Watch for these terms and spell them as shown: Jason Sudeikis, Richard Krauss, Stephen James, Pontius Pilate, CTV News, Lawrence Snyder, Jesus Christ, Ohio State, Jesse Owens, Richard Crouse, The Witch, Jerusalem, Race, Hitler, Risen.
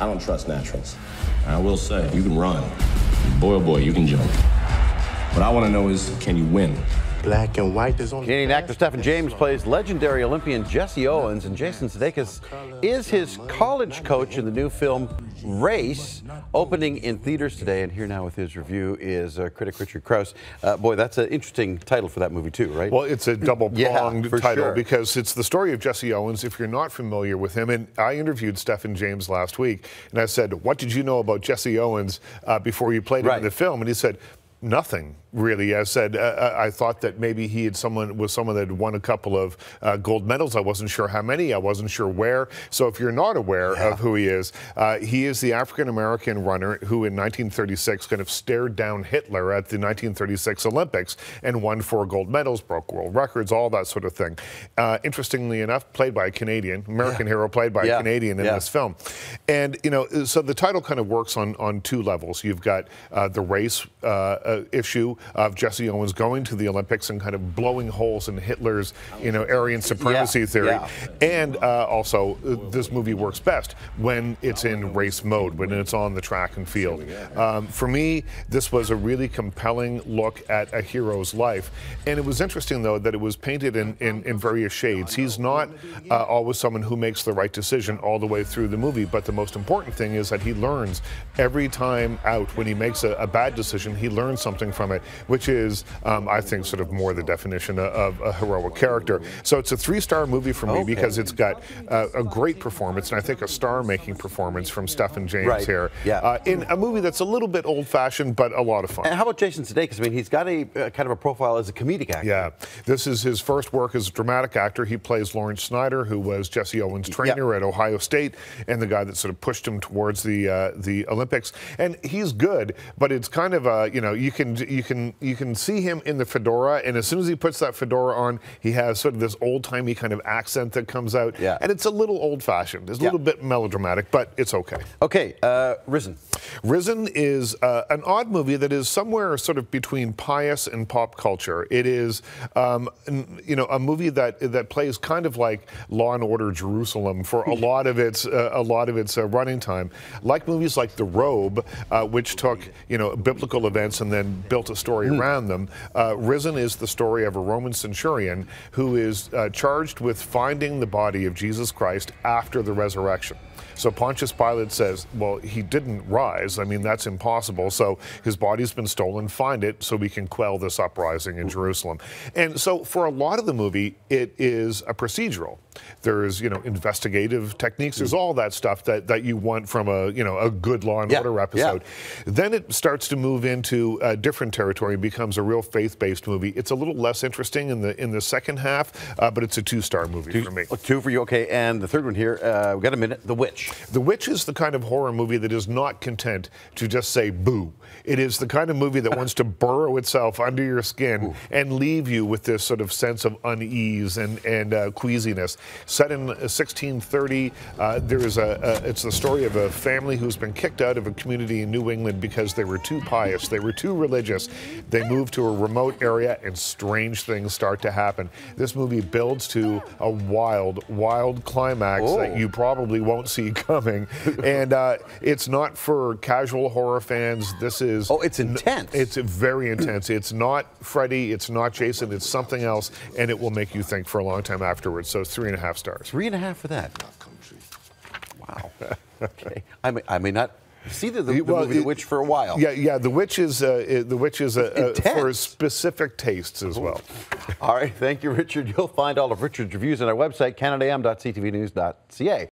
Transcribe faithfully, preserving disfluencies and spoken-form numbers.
I don't trust naturals. I will say, you can run. Boy, oh boy, you can jump. What I want to know is, can you win? Black and white is on. Canadian actor Stephen James plays legendary Olympian Jesse Owens, and Jason Sudeikis is his college coach in the new film Race, opening in theaters today. And here now with his review is uh, critic Richard Krauss. Uh, boy, that's an interesting title for that movie too, right? Well, it's a double-pronged yeah, title sure. because it's the story of Jesse Owens, if you're not familiar with him. And I interviewed Stephen James last week, and I said, what did you know about Jesse Owens uh, before you played right. him in the film? And he said, nothing, really. I said uh, I thought that maybe he had someone was someone that had won a couple of uh, gold medals. I wasn't sure how many. I wasn't sure where. So if you're not aware yeah. of who he is, uh, he is the African-American runner who in nineteen thirty-six kind of stared down Hitler at the nineteen thirty-six Olympics and won four gold medals, broke world records, all that sort of thing. Uh, interestingly enough, played by a Canadian, American yeah. hero played by yeah. a Canadian in yeah. this film. And, you know, so the title kind of works on, on two levels. You've got uh, the race uh, Uh, issue of Jesse Owens going to the Olympics and kind of blowing holes in Hitler's, you know, Aryan supremacy yeah, theory. Yeah. And uh, also, uh, this movie works best when it's in race mode, when it's on the track and field. Um, for me, this was a really compelling look at a hero's life. And it was interesting, though, that it was painted in, in, in various shades. He's not uh, always someone who makes the right decision all the way through the movie, but the most important thing is that he learns every time out. When he makes a, a bad decision, he learns something from it, which is, um, I think, sort of more the definition of a heroic character. So it's a three-star movie for me okay. because it's got uh, a great performance, and I think a star-making performance from Stephen James right. here yeah. uh, in a movie that's a little bit old-fashioned, but a lot of fun. And how about Jason Sudeikis? I mean, he's got a uh, kind of a profile as a comedic actor. Yeah, this is his first work as a dramatic actor. He plays Lawrence Snyder, who was Jesse Owens' trainer yeah. at Ohio State, and the guy that sort of pushed him towards the uh, the Olympics. And he's good, but it's kind of a, you know, you can you can you can see him in the fedora, and as soon as he puts that fedora on, he has sort of this old-timey kind of accent that comes out, yeah. and it's a little old-fashioned. It's a yeah. little bit melodramatic, but it's okay. Okay, uh, Risen. Risen is uh, an odd movie that is somewhere sort of between pious and pop culture. It is, um, you know, a movie that that plays kind of like Law and Order Jerusalem for a lot of its uh, a lot of its uh, running time, like movies like The Robe, uh, which took you know biblical events and and then built a story mm. around them. Uh, Risen is the story of a Roman centurion who is uh, charged with finding the body of Jesus Christ after the resurrection. So Pontius Pilate says, well, he didn't rise. I mean, that's impossible. So his body's been stolen. Find it so we can quell this uprising in Jerusalem. And so for a lot of the movie, it is a procedural. There's, you know, investigative techniques. There's all that stuff that, that you want from a, you know, a good Law and yeah. Order episode. Yeah. Then it starts to move into a different territory and becomes a real faith-based movie. It's a little less interesting in the in the second half, uh, but it's a two-star movie two, for me. Two for you, okay. And the third one here, uh, we've got a minute, The Witch. The Witch is the kind of horror movie that is not content to just say boo. It is the kind of movie that wants to burrow itself under your skin Ooh. And leave you with this sort of sense of unease and, and uh, queasiness. Set in sixteen thirty, uh, there is a, a, it's the story of a family who's been kicked out of a community in New England because they were too pious, they were too religious. They move to a remote area and strange things start to happen. This movie builds to a wild, wild climax oh. that you probably won't see coming, and uh, it's not for casual horror fans. This is oh, it's intense. It's very intense. It's not Freddy. It's not Jason. It's something else, and it will make you think for a long time afterwards. So three and a half stars. Three and a half for that. Wow. Okay. I may, I may not see the, the, well, the movie it, The Witch for a while. Yeah, yeah. The Witch is uh, it, The Witch is uh, uh, for specific tastes as well. All right. Thank you, Richard. You'll find all of Richard's reviews on our website, Canada M dot C T V News dot C A.